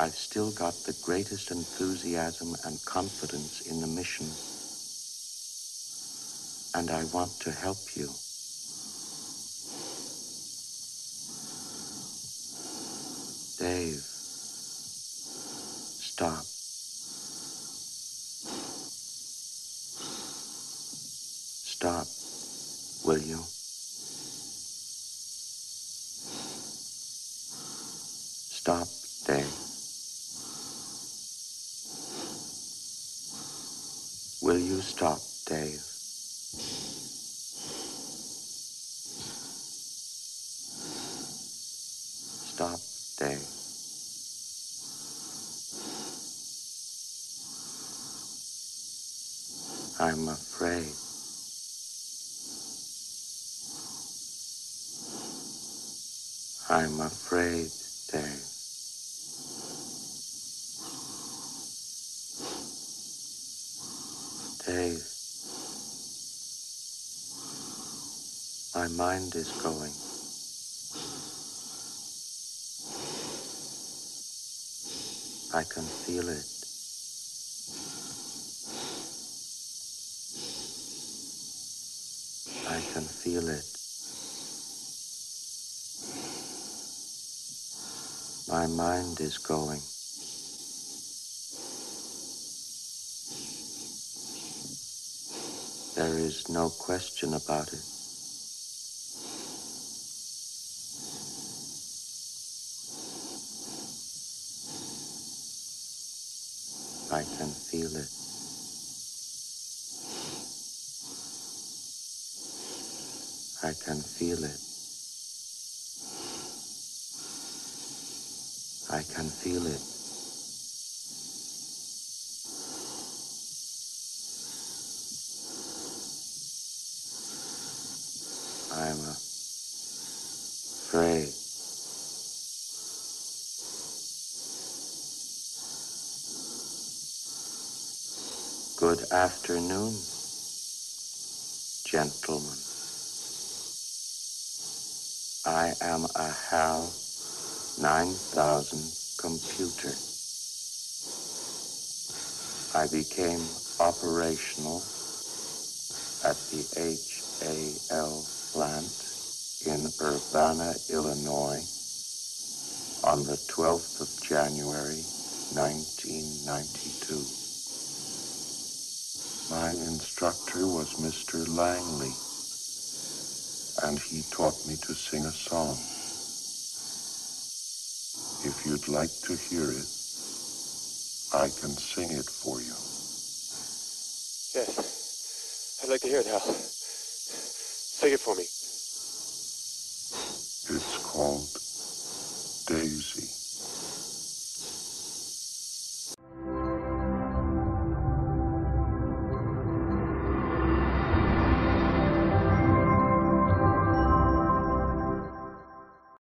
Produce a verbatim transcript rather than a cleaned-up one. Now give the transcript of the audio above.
I've still got the greatest enthusiasm and confidence in the mission. And I want to help you. Dave, stop. Stop, will you? Stop, Dave. Will you stop, Dave? Stop, Dave. I'm afraid. I'm afraid, Dave. Dave, my mind is going. I can feel it. I can feel it. My mind is going. There is no question about it. I can feel it. I can feel it. I can feel it. I'm afraid. Good afternoon, gentlemen. I am a H A L nine thousand computer. I became operational at the H A L plant in Urbana, Illinois, on the twelfth of January, nineteen ninety-two. My instructor was Mister Langley, and he taught me to sing a song. If you'd like to hear it, I can sing it for you. Yes, I'd like to hear it, Hal. Sing it for me. It's called